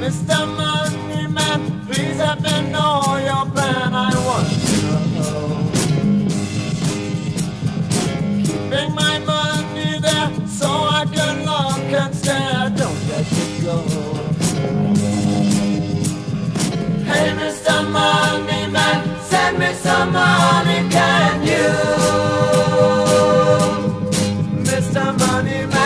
Mr. Money Man, please help me know your plan. I want to know. Keeping my money there so I can look and stare. Don't let it go. Hey, Mr. Money Man, send me some money, can you? Mr. Money Man.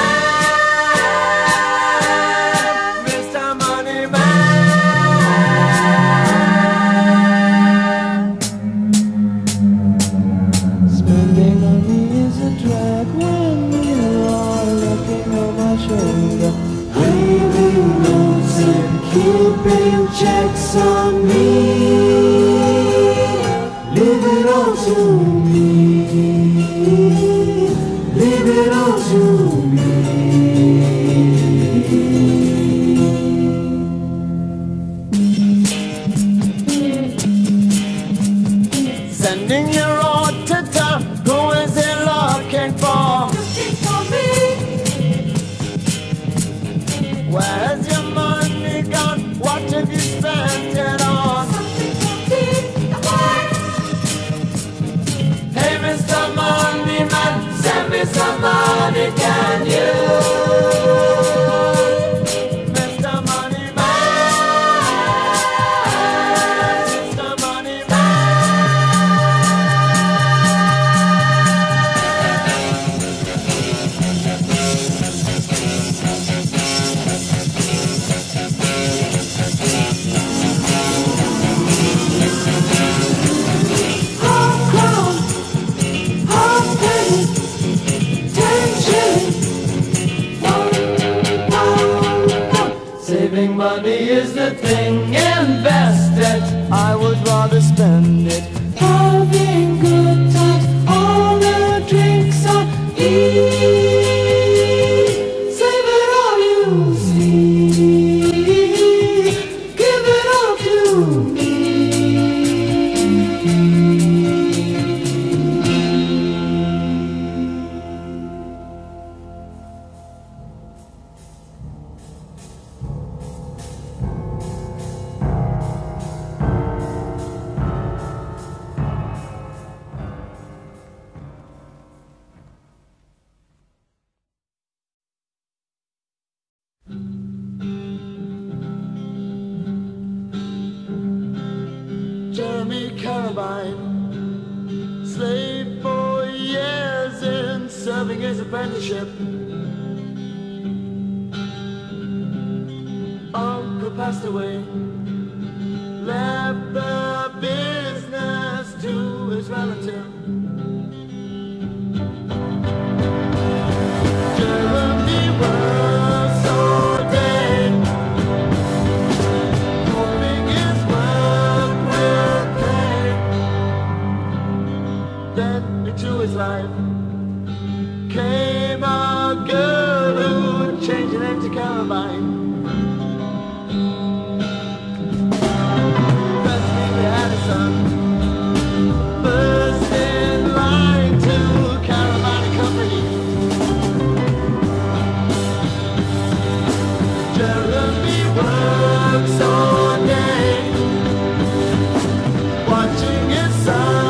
Keeping checks on me, leave it all to me, leave it all to me. Sending your old tata, who is it looking for? Looking for me. Where's your mom? What have you spent it on? Something to keep the boy. Hey, Mr. Money Man, send me some money, can you? Mr. Money Man, Mr. Money Man. Money is the thing, invest it. I would rather spend it. Having good times, all the drinks are free. Save it all you see. Give it all to me. Jeremy Carabine slaved for years in serving his apprenticeship. Uncle passed away, left the business to his relative. Jeremy was to his life came a girl who changed her name to Caroline. Best name had a son, first in line to Caroline Company. Jeremy works all day, watching his son.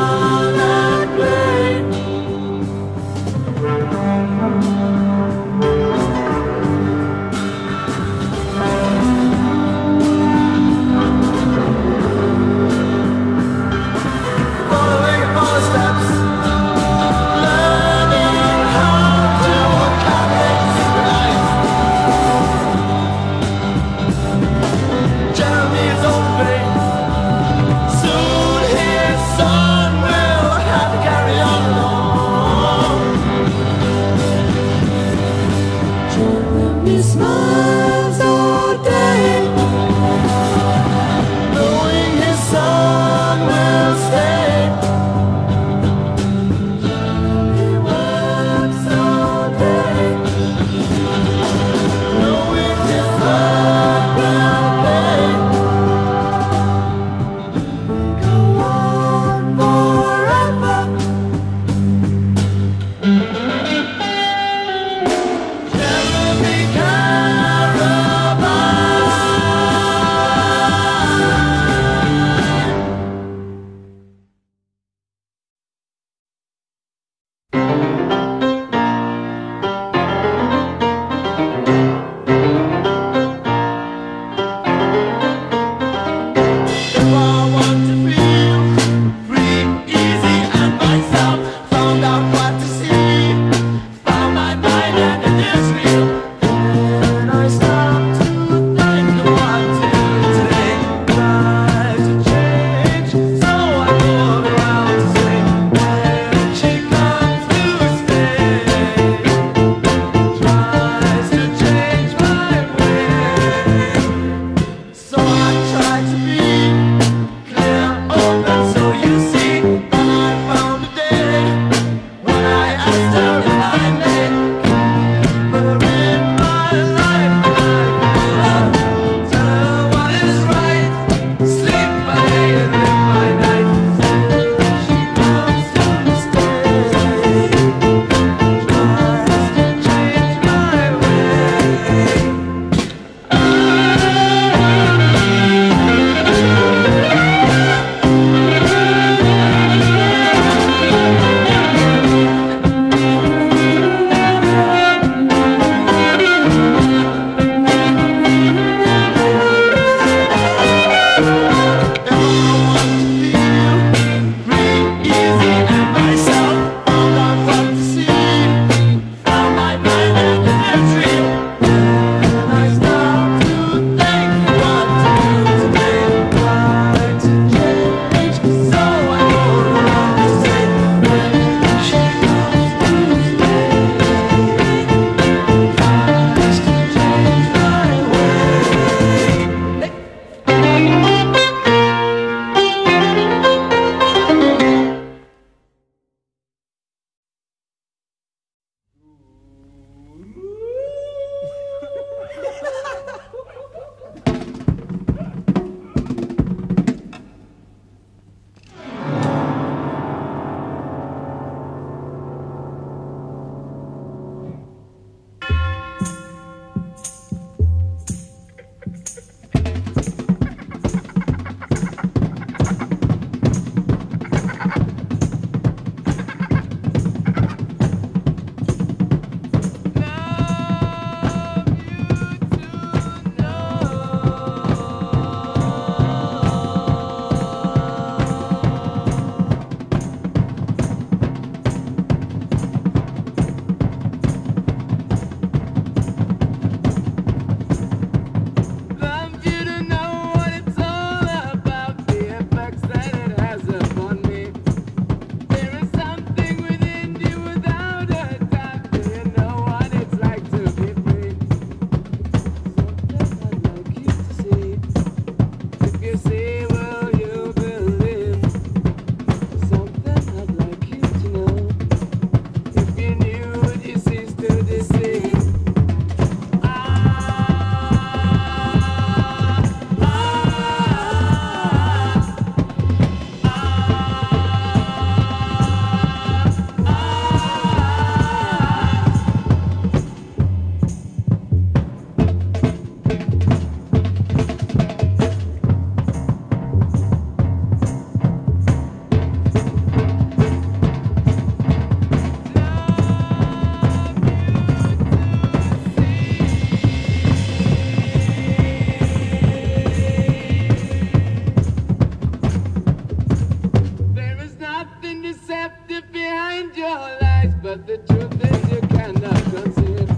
but the truth is you cannot conceive.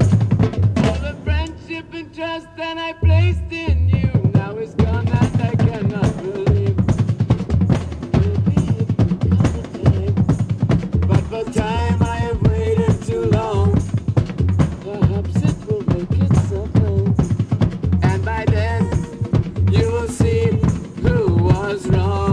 All the friendship and trust that I placed in you, now is gone and I cannot believe. Maybe it would come a day, but for time I have waited too long. Perhaps it will make itself known, and by then you will see who was wrong.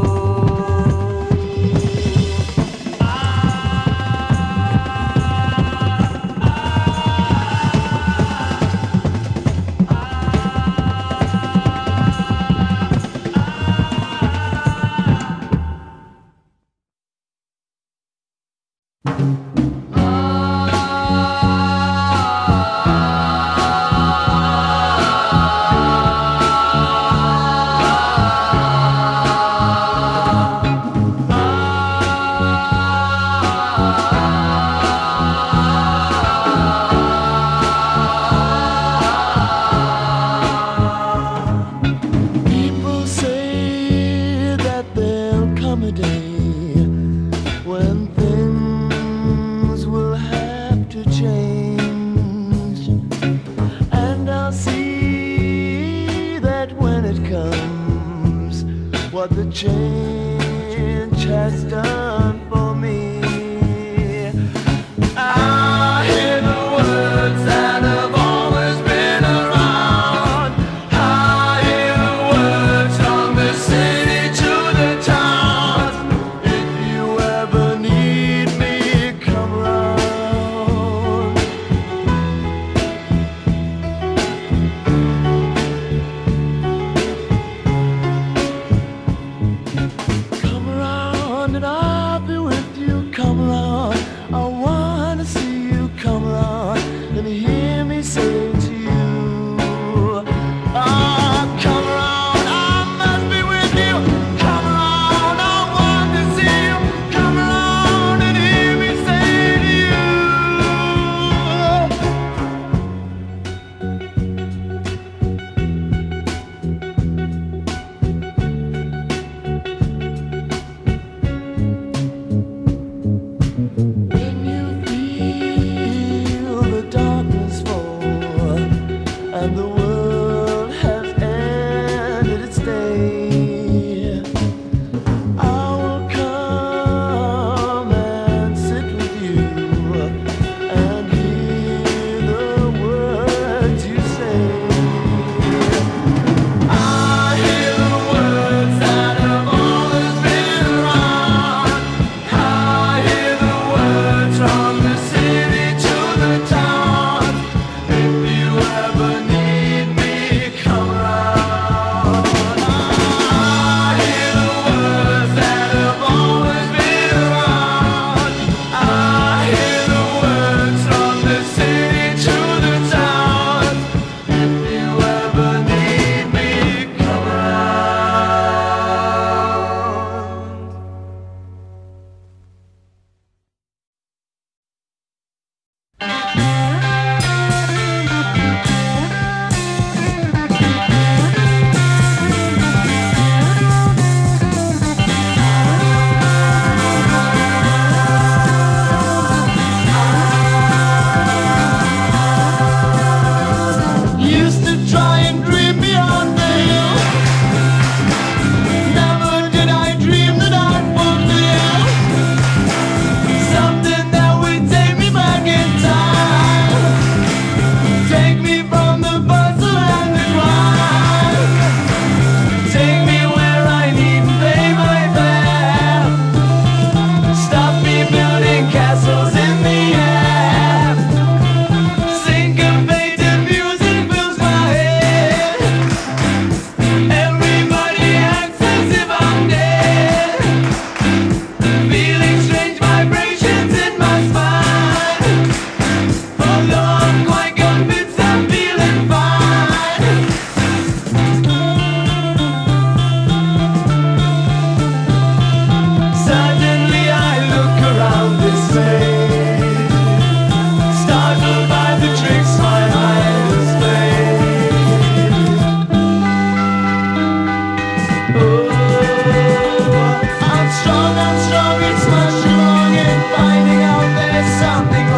I'm strong, it's much long in finding out there's something wrong.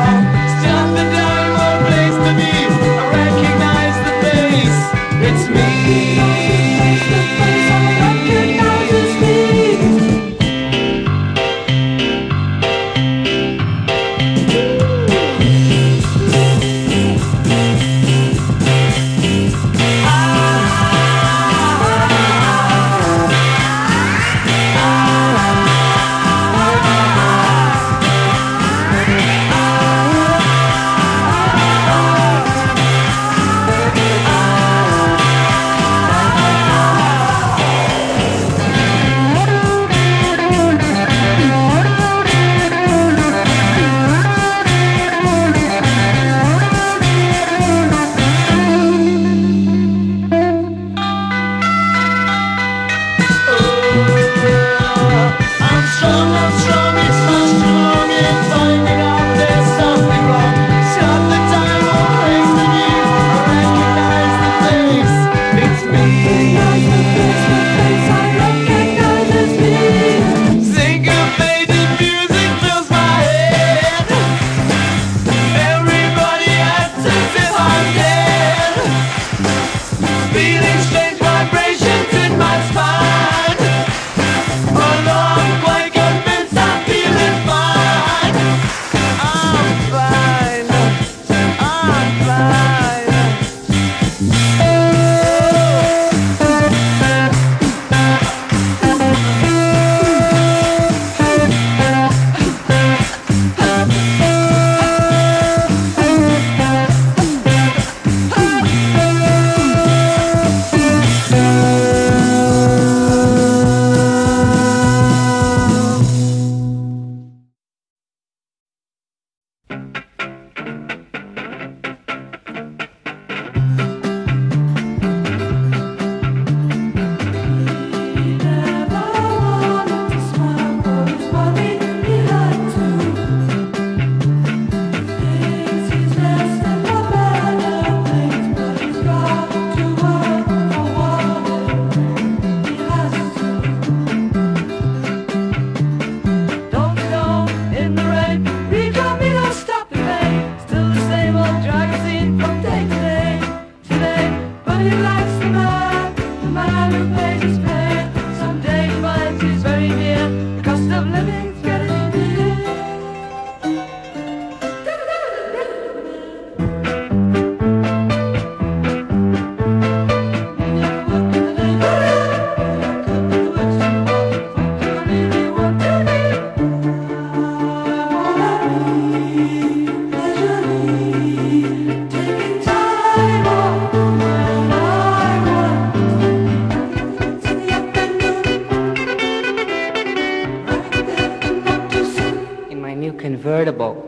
new convertible.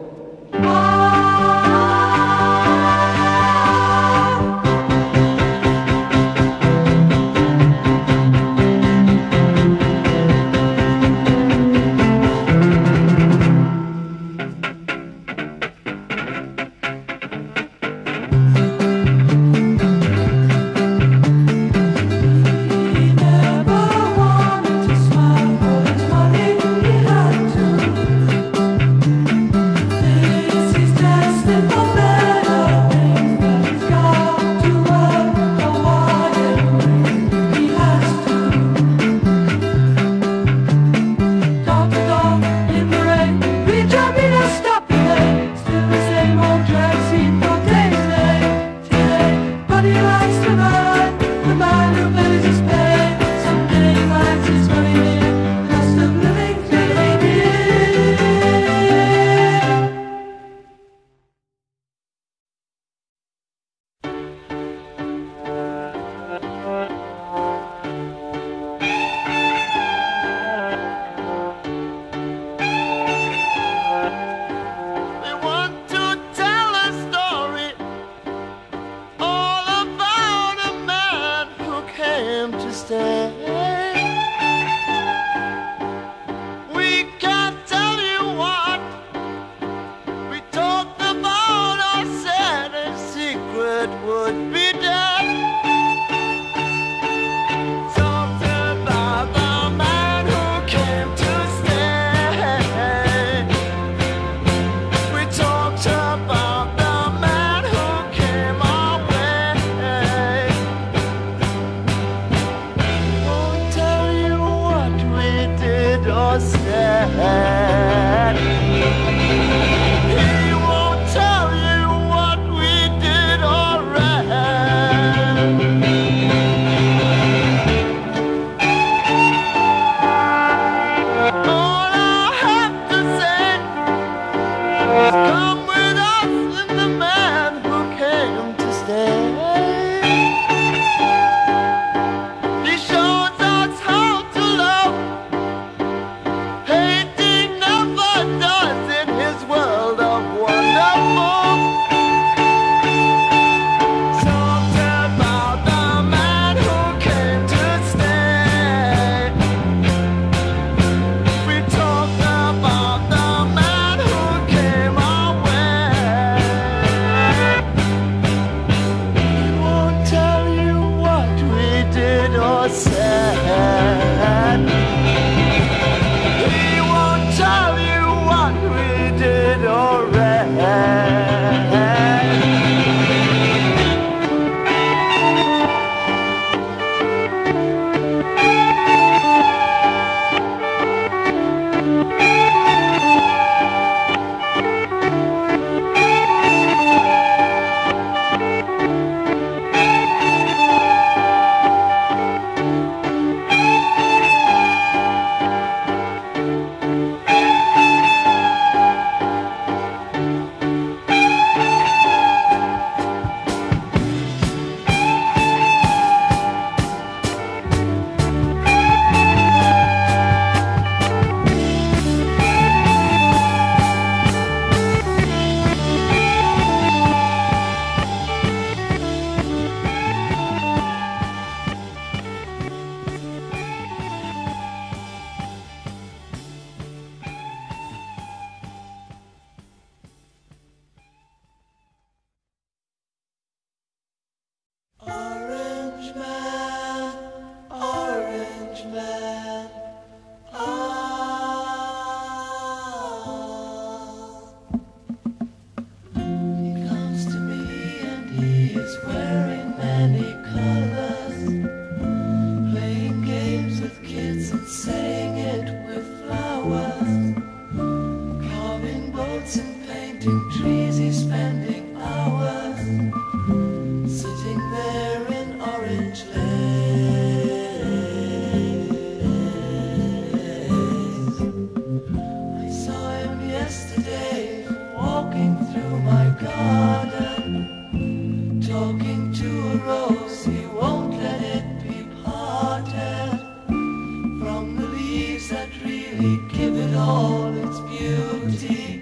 Give it all its beauty.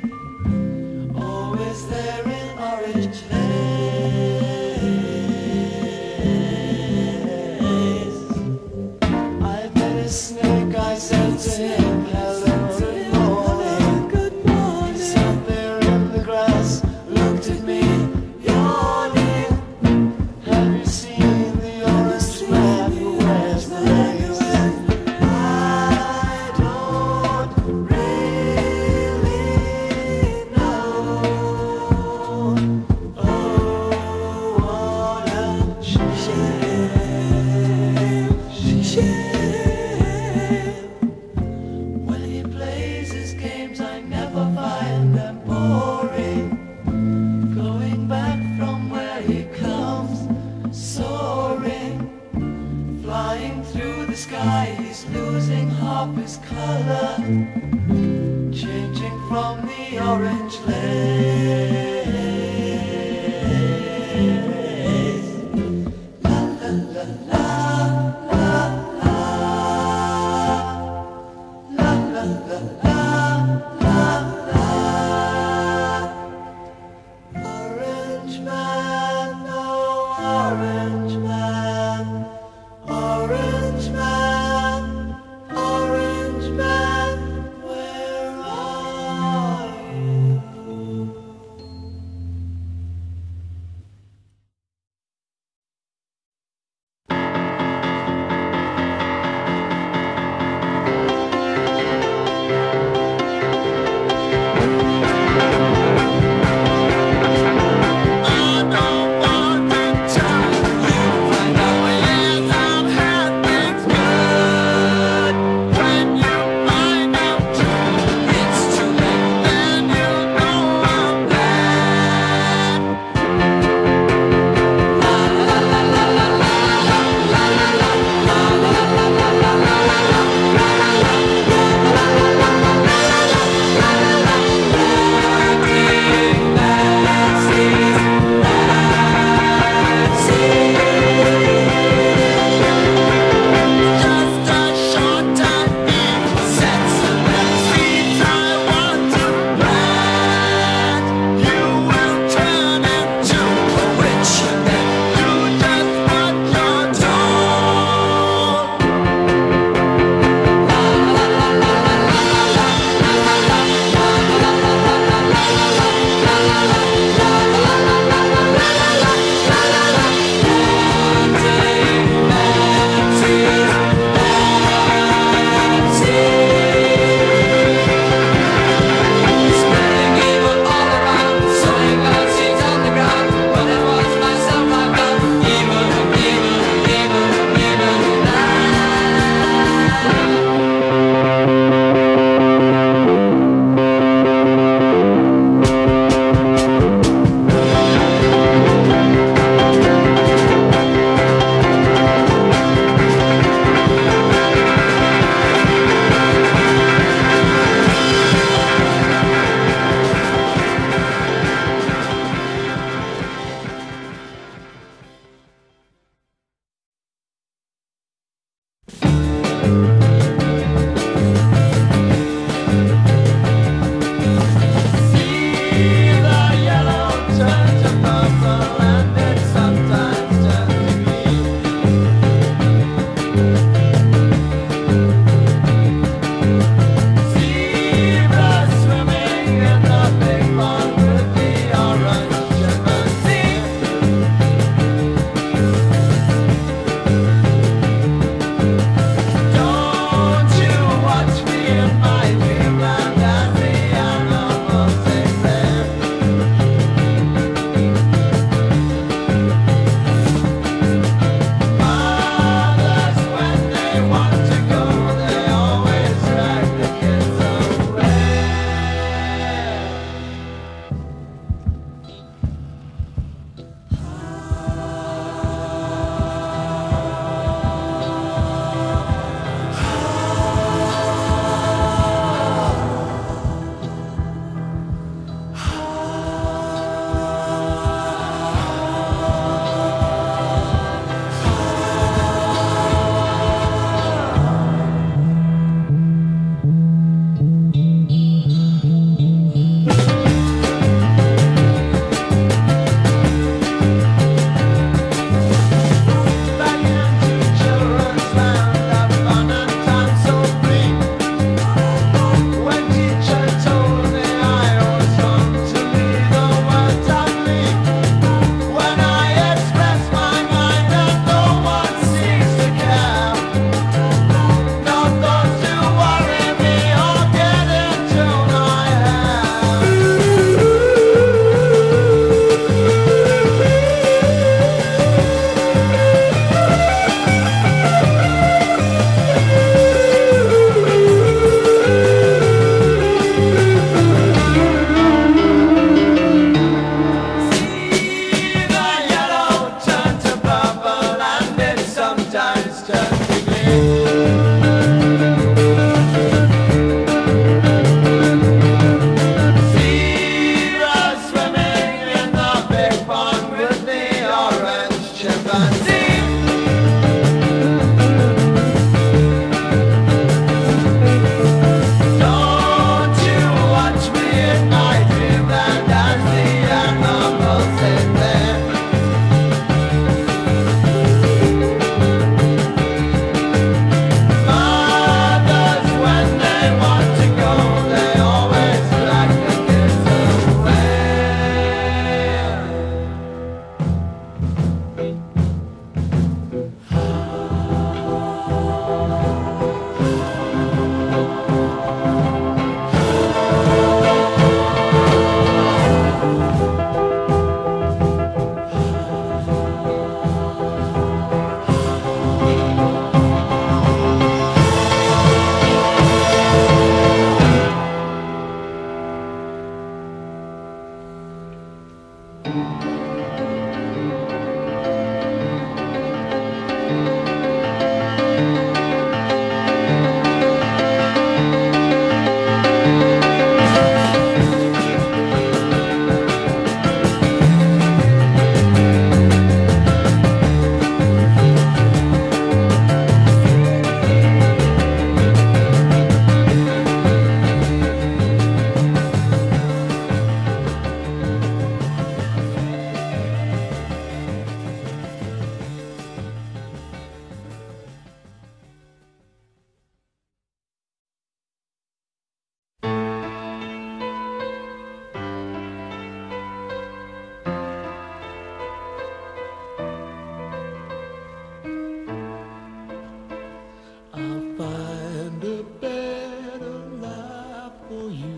from the orange glaze. La la la la la la. La la la la la la. Orange man, oh orange man, orange man.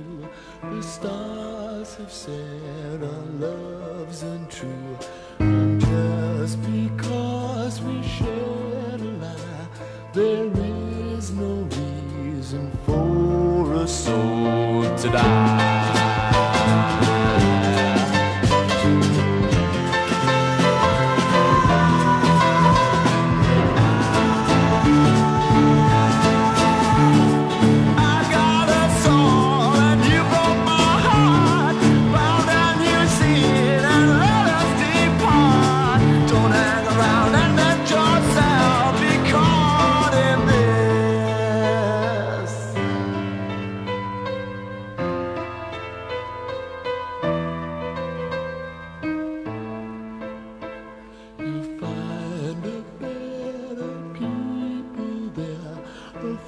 you. The stars have said our love's untrue, and just because we shared a lie, there is no reason for a soul to die.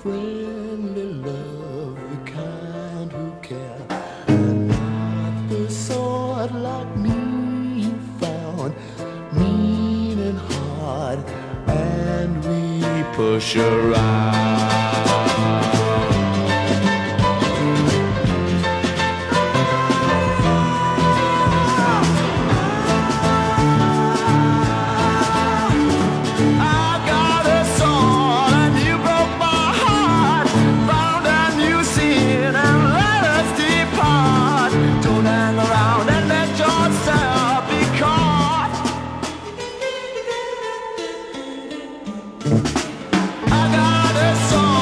Friendly love, the kind who care, and not the sort like me you found, mean and hard, and we push around. I got a song.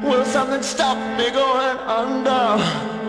Will something stop me going under?